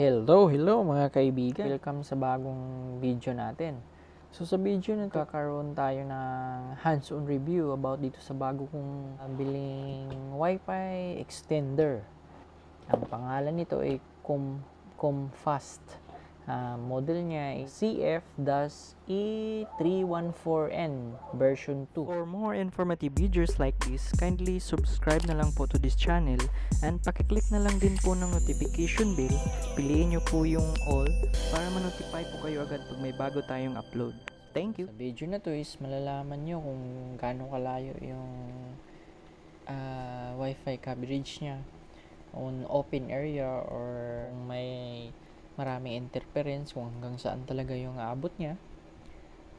Hello mga kaibigan, welcome sa bagong video natin. So sa video na ito, kakaroon tayo ng hands-on review about dito sa bago kong biling Wi-Fi extender. Ang pangalan nito ay Comfast. Model niya ay CF-E314N version 2. For more informative videos like this, kindly subscribe na lang po to this channel and pakiclick na lang din po ng notification bell. Piliin nyo po yung all para manotify po kayo agad pag may bago tayong upload. Thank you! Sa video na to is malalaman nyo kung gaano kalayo yung wifi coverage niya on open area or may maraming interference, kung hanggang saan talaga yung aabot niya.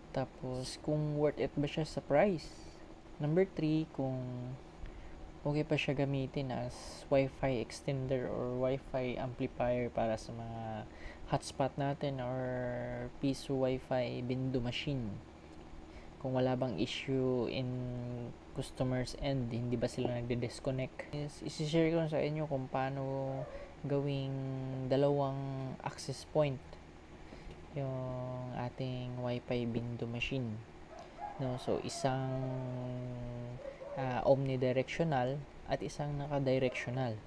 Tapos, kung worth it ba siya sa price. Number 3, kung okay pa siya gamitin as Wi-Fi extender or Wi-Fi amplifier para sa mga hotspot natin or Piso wifi window machine. Kung wala bang issue in customers end, hindi ba sila nagde-disconnect. Isishare ko sa inyo kung paano gawing dalawang access point yung ating wifi window machine, no? So isang omnidirectional at isang nakadirectional.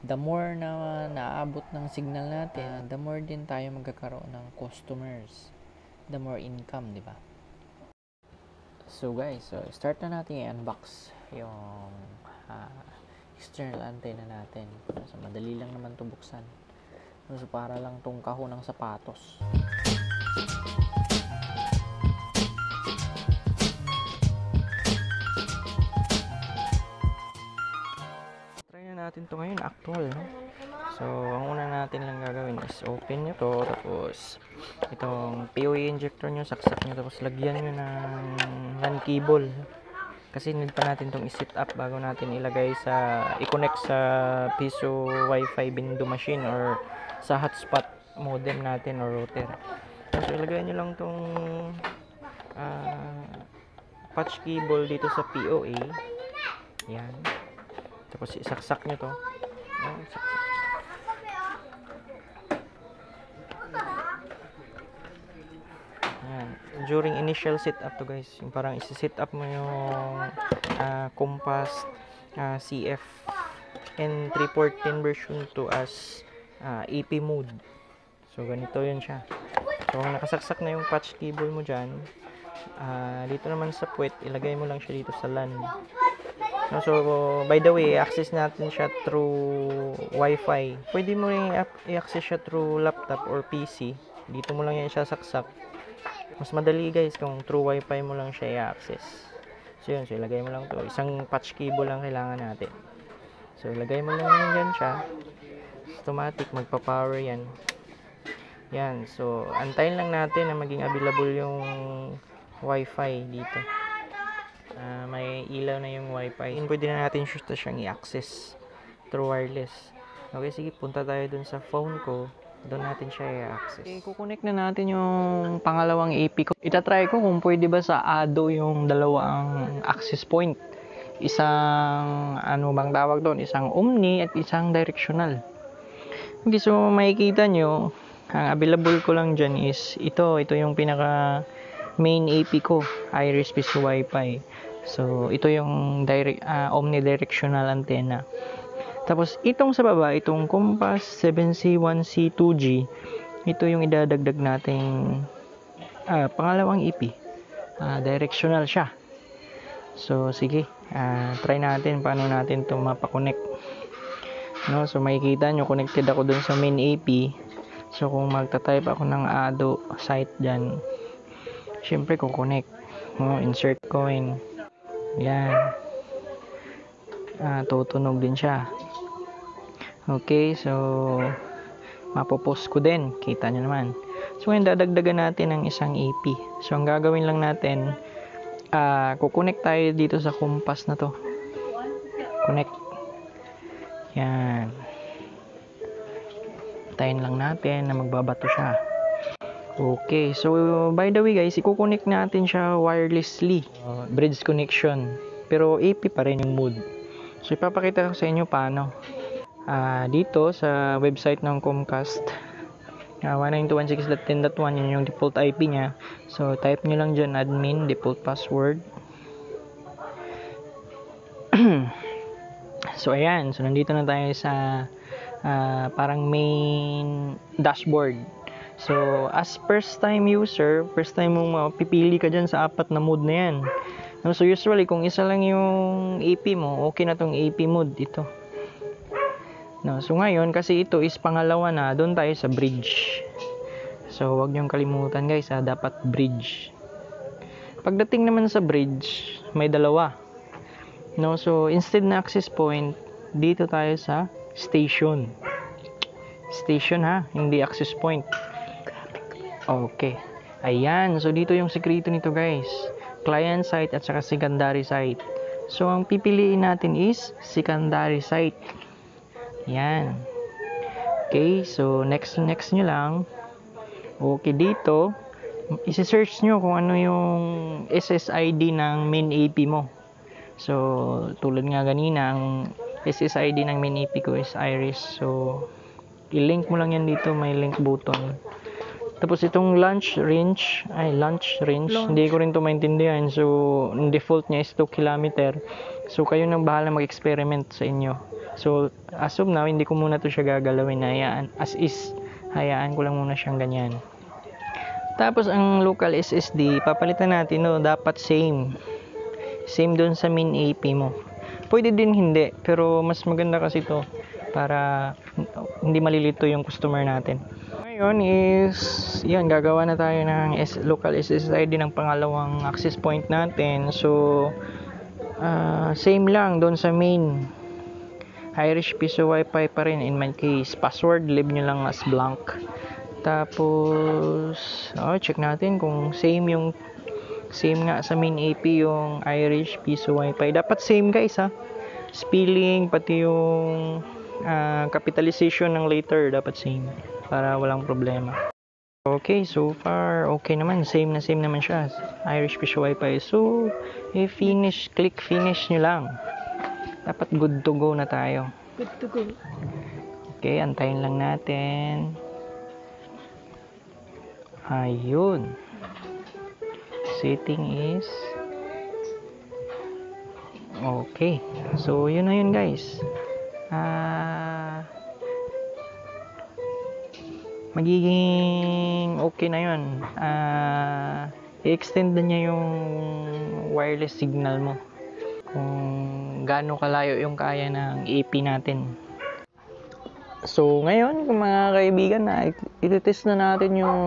The more na naabot ng signal natin, the more din tayo magkakaroon ng customers, the more income, di ba? So guys, so start na natin i-unbox yung external antenna natin. So, madali lang naman ito buksan. So, para lang itong kahon ng sapatos. Try na natin ito ngayon, actual. No? So, ang una natin lang gagawin is open nyo ito. Tapos, itong PoE injector nyo, saksak nyo. Tapos, lagyan nyo ng LAN cable. Kasi need pa natin itong i-set up bago natin ilagay sa, i-connect sa Piso wifi window machine or sa hotspot modem natin or router. So ilagay nyo lang itong patch cable dito sa PoE. Yan. Tapos isaksak nyo to. Yan, isaksak. During initial setup to guys, yung parang isi-set up mo yung Comfast CF-E314 version 2 as AP mode. So ganito yun siya. So kung nakasaksak na yung patch cable mo dyan, dito naman sa puwet, ilagay mo lang siya dito sa LAN. No, so by the way, access natin siya through Wi-Fi. Pwede mo rin i-access siya through laptop or PC. Dito mo lang yan siya saksak. Mas madali guys kung through wifi mo lang siya i-access. So yun, so ilagay mo lang to. Isang patch cable lang kailangan natin. So ilagay mo lang yun dyan siya. Automatic, magpa-power yan. Yan, so antayin lang natin na maging available yung wifi dito. May ilaw na yung wifi. And pwede na natin siyang i-access through wireless. Okay, sige, punta tayo dun sa phone ko. Doon natin siya i-access. Okay, kukunik na natin yung pangalawang AP ko. Itatry ko kung pwede ba sa ADO yung dalawang access point. Isang, ano bang tawag doon? Isang omni at isang directional. Okay, so makikita nyo, ang available ko lang dyan is ito. Ito yung pinaka main AP ko, Iris Space Wi-Fi. So, ito yung omnidirectional antenna. Tapos, itong sa baba, itong Compass 7C1C2G, ito yung idadagdag nating pangalawang IP. Directional siya. So, sige. Try natin paano natin ito mapakonect. No? So, makikita nyo, connected ako dun sa main AP. So, kung magta-type ako ng ADO site dyan, syempre, kukonect. No? Insert coin. Yan. Tutunog din siya. Okay, so mapopost ko din, kita nyo naman. So ngayon dadagdagan natin ng isang AP. So ang gagawin lang natin, kukonect tayo dito sa Comfast na to. Connect. Yan. Tayin lang natin na magbabato siya. Okay, so by the way guys, i-connect natin siya wirelessly. Bridge connection. Pero AP pa rin yung mode. So ipapakita ko sa inyo paano. dito sa website ng Comcast, 192.168.10.1 yun yung default IP nya. So type nyo lang dyan admin default password. So ayan, so nandito na tayo sa parang main dashboard. So as first time user, first time mong mapipili ka dyan sa apat na mode na yan. So usually kung isa lang yung AP mo, okay na tong AP mode ito. No, so ngayon kasi ito is pangalawa na, doon tayo sa bridge. So wag niyong kalimutan guys, dapat bridge. Pagdating naman sa bridge, may dalawa. No, so instead na access point, dito tayo sa station. Station ha, hindi access point. Okay. Ayan, so dito yung sekreto nito guys. Client site at saka secondary site. So ang pipiliin natin is secondary site. Yan. Okay, so next nyo lang. Okay, dito i-search nyo kung ano yung SSID ng main AP mo. So tulad nga ganina, ang SSID ng main AP ko is Iris. So i-link mo lang yan dito, may link button. Tapos itong launch range, hindi ko rin to maintindihan. So default nya is 2 km. So kayo nang bahala mag-experiment sa inyo. So as of now, hindi ko muna to siya gagalawin, hayaan ko lang muna siyang ganyan. Tapos ang local SSD, papalitan natin, no, dapat same doon sa main AP mo. Pwede din hindi, pero mas maganda kasi to para hindi malilito yung customer natin. Ngayon is, yan, gagawa na tayo ng local SSID ng pangalawang access point natin. So, same lang doon sa main. Irish Piso Wi-Fi pa rin in my case. Password, leave nyo lang as blank. Tapos, check natin kung same nga sa main AP yung Irish Piso Wi-Fi. Dapat same guys ha. Spelling, pati yung capitalization ng letter, dapat same. Para walang problema. Okay, so far okay naman, same naman siya, Irish Piso Wi-Fi. So i-finish, click finish nyo lang, dapat good to go na tayo. Good to go. Okay, antayin lang natin. Ayun, setting is okay. So yun na yun guys, magiging okay na yun. I-extend na niya yung wireless signal mo kung gaano kalayo yung kaya ng AP natin. So ngayon mga kaibigan, itetest na natin yung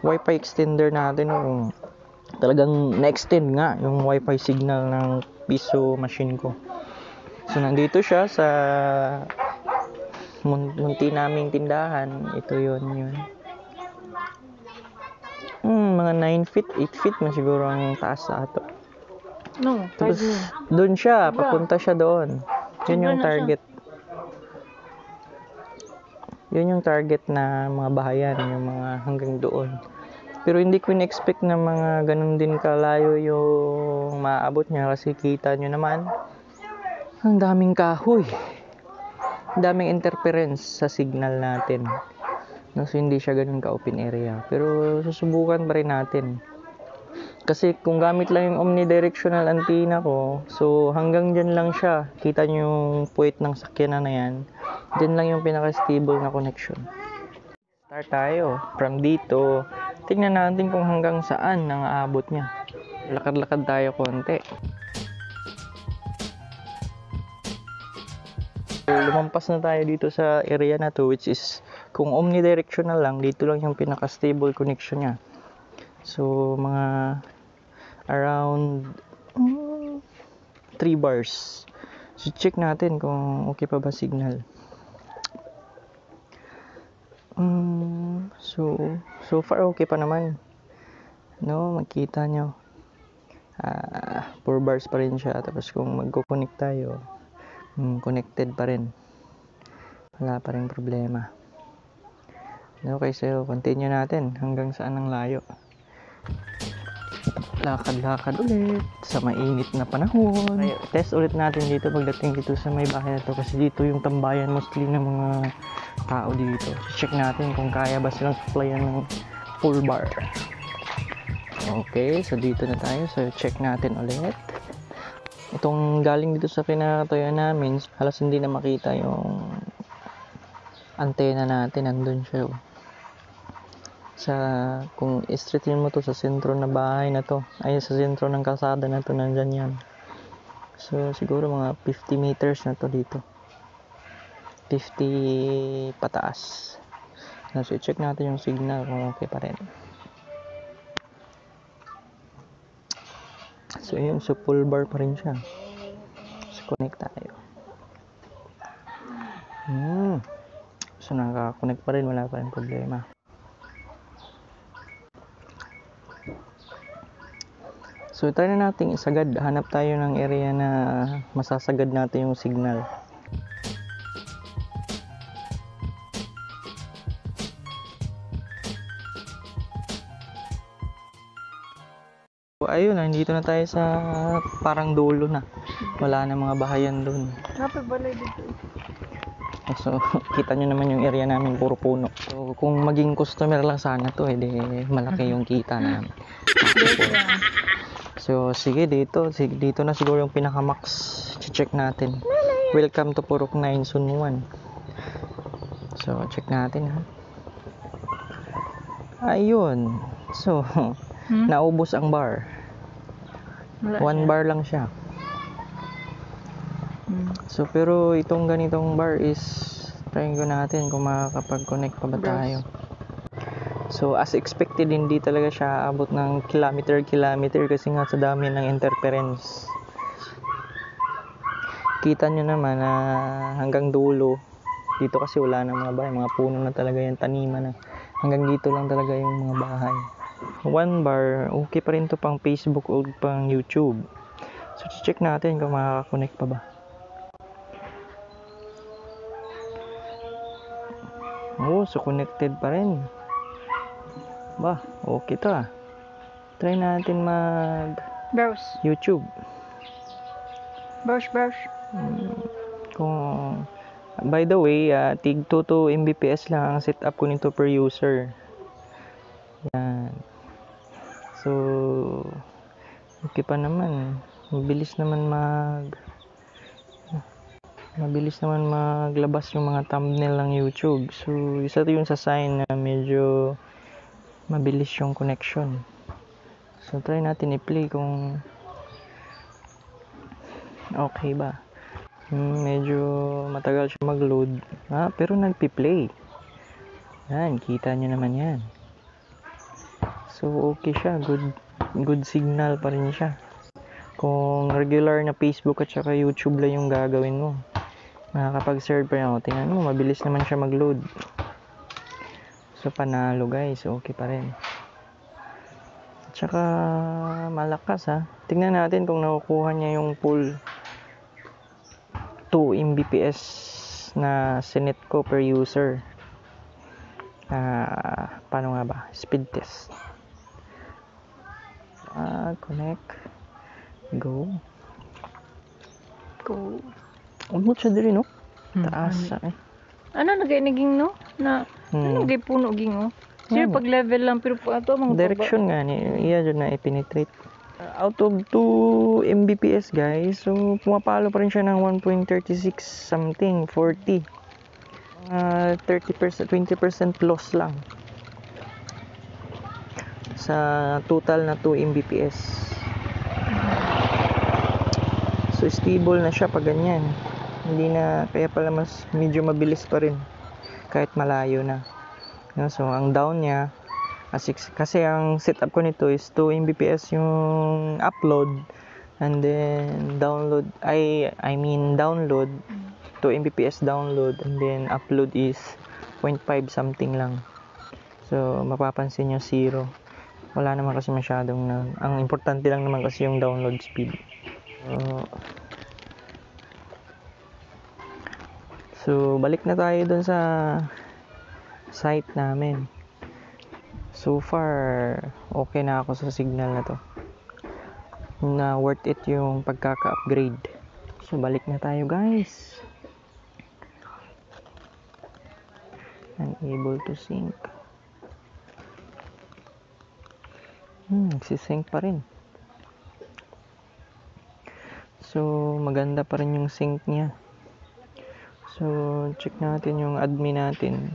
Wi-Fi extender natin kung talagang na-extend nga yung Wi-Fi signal ng Piso machine ko. So nandito siya sa munti naming tindahan. Ito yun. Mga 9 feet, 8 feet man siguro ang taas sa ato. No, tapos doon siya, papunta siya doon. Yun yung target. Yun yung target na mga bahayan, yung mga hanggang doon. Pero hindi ko in-expect na mga ganun din kalayo yung maabot niya, kasi kita nyo naman, ang daming kahoy. Daming interference sa signal natin. So hindi siya ganun ka open area, pero susubukan pa rin natin. Kasi kung gamit lang yung omnidirectional antenna ko, so hanggang dyan lang siya. Kita nyo yung puwet ng sakyanan na yan. Dyan lang yung pinaka-stable na connection. Start tayo from dito. Tingnan natin kung hanggang saan ang aabot niya. Lakad-lakad tayo konti. Lumampas na tayo dito sa area na to, which is kung omnidirectional lang, dito lang yung pinaka-stable connection niya. So mga around 3 bars. So check natin kung okay pa ba signal. So far okay pa naman. No, makita nyo. 4 bars pa rin siya. Tapos kung mag-connect tayo, connected pa rin. Wala pa rin problema. Okay, so continue natin hanggang saan ang layo. lakad-lakad ulit sa mainit na panahon. Ay, test ulit natin dito pagdating dito sa may bahay na to, kasi dito yung tambayan mostly ng mga tao dito. Check natin kung kaya ba silang supplyan ng full bar. Okay, so dito na tayo. So check natin ulit. Itong galing dito sa pinatuyan namin, halos hindi na makita yung antena natin. Nandun siya. Sa, kung i-streetin mo to sa sentro na bahay na to, ay sa sentro ng kalsada na to, nandyan yan. So siguro mga 50 meters na to dito. 50 pataas. So i-check natin yung signal kung okay pa rin. So yun, so full bar pa rin siya. So connect tayo. So naka-connect pa rin, wala pa rin problema. So try na natin isagad, hanap tayo ng area na masasagad natin yung signal. Ayun, nandito na tayo sa parang dulo na. Wala na mga bahayan doon. Napabalay dito. So, kita nyo naman yung area namin, puro puno. So, kung maging customer lang sana to, edi malaki yung kita namin. So, sige dito. Sige, dito na siguro yung pinaka-max. Check natin. Welcome to Purok 9, Sunwan. So, check natin ha. Ayun. So, naubos ang bar. One bar lang siya. So pero itong ganitong bar is trying ko natin kung makakapag-connect pa ba tayo. So as expected, hindi talaga siya abot ng kilometer kasi nga sa dami ng interference. Kita nyo naman na hanggang dulo dito kasi wala na mga bahay, mga puno na talaga yan, taniman na. Hanggang dito lang talaga yung mga bahay. One bar, okay pa rin to pang Facebook o pang YouTube. So check natin kung makaka-connect pa ba. Oh, so connected pa rin. Ba, okay to ah. Try natin mag browse YouTube. Browse. Kung by the way, tig 2 to Mbps lang ang setup ko nito per user. Yan. So okay pa naman. Mabilis naman maglabas yung mga thumbnail ng YouTube. So isa 'to yung sa sign na medyo mabilis yung connection. So try natin i-play kung okay ba. Medyo matagal siya mag-load. Pero nagpi-play. Yan, kita nyo naman yan. So okay siya, good signal pa rin siya. Kung regular na Facebook at saka YouTube lang yung gagawin mo, nakakapag-serve pa rin ako. Tingnan mo, mabilis naman siya mag-load. So panalo guys, okay pa rin. At saka malakas ha. Tingnan natin kung nakukuha niya yung full 2 Mbps na sinet ko per user. Paano nga ba? Speed test. Connect, go. Umot siya diri, no? Taas sa ano naging no? Na ano gay puno ging oh. Sir pag level lang pero ato mga direction nga ni iya jud na i-penetrate. Out of 2 Mbps guys. So pumapalo pa rin siya ng 1.36 something 40. 30%, 20% loss lang sa total na 2 Mbps. So stable na siya pag ganyan. Hindi na, kaya pala mas medyo mabilis pa rin kahit malayo na. So ang down niya kasi ang setup ko nito is 2 Mbps yung upload and then download. I mean download 2 Mbps download and then upload is 0.5 something lang. So mapapansin nyo zero. Wala naman kasi masyadong ang importante lang naman kasi yung download speed. So balik na tayo dun sa site namin. So far okay na ako sa signal na to. na worth it yung pagkaka-upgrade. So balik na tayo guys. Unable to sync. Nagsisync pa rin. So maganda pa rin yung sync niya. So check natin yung admin natin.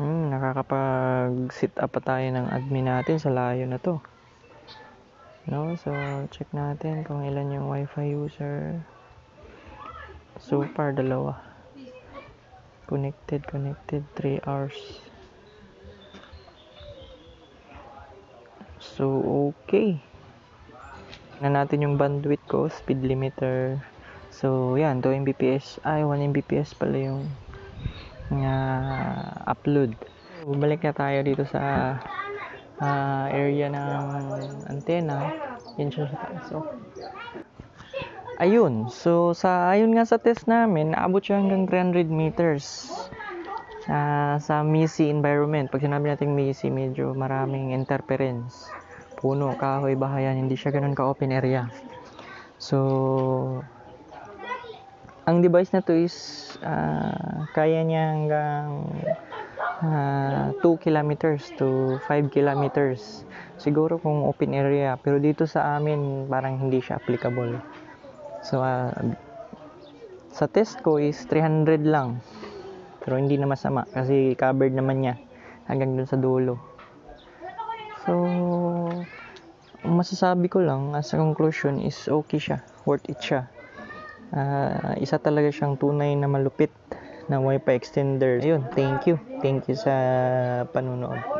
Nakakapag-sit up pa tayo ng admin natin sa layo na to. No? So check natin kung ilan yung wifi user. So far, dalawa. Connected, 3 hours. So okay. Na natin yung bandwidth ko, speed limiter. So yan, 2 Mbps. 1 Mbps pala yung upload. Balik na tayo dito sa area ng antena. Ayun. So, ayun nga sa test namin, naabot siya hanggang 300 meters sa messy environment. Pag sinabi natin messy, medyo maraming interference. Puno, kahoy, bahayan. Hindi siya ganun ka-open area. So, ang device na to is kaya niya hanggang 2 kilometers to 5 kilometers. Siguro kung open area, pero dito sa amin parang hindi siya applicable. So sa test ko is 300 lang. Pero hindi na masama kasi covered naman niya hanggang dun sa dulo. So masasabi ko lang as a conclusion is okay siya, worth it siya. Isa talaga siyang tunay na malupit na wifi extender. Ayun, thank you sa panunood.